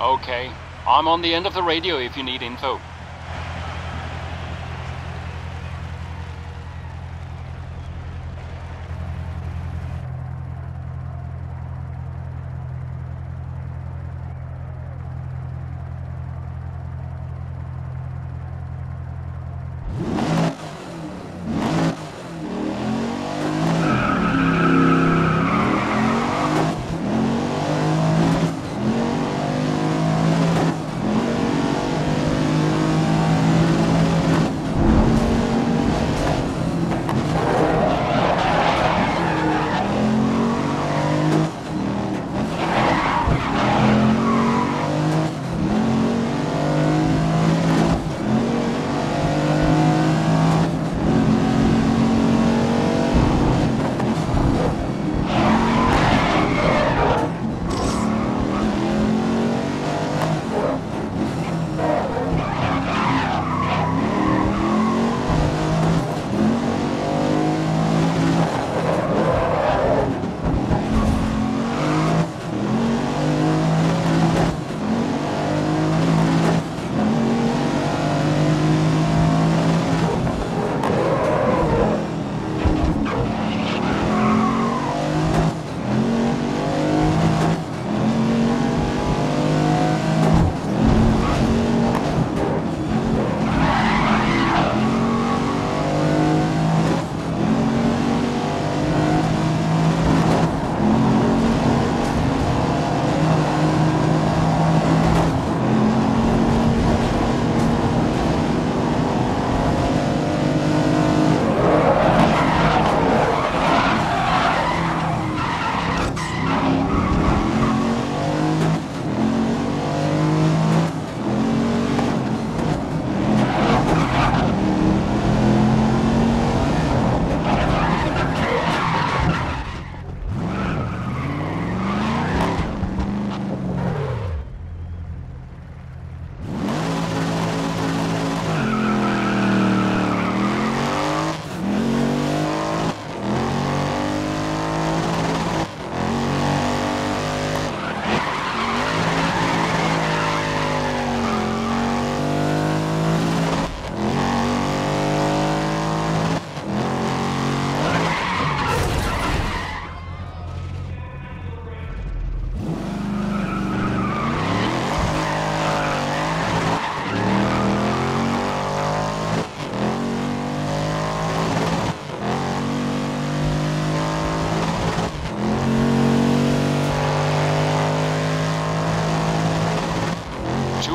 Okay, I'm on the end of the radio if you need info.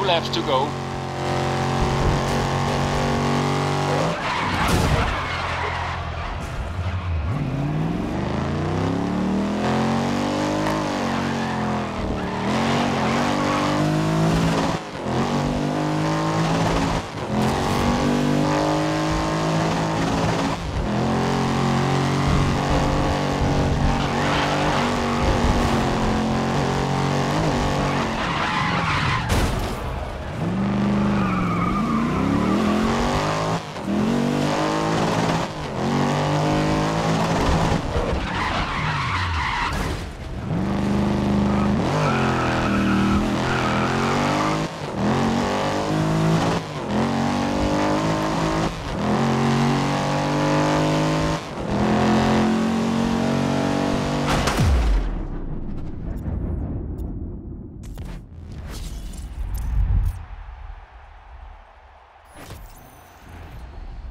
Laps to go.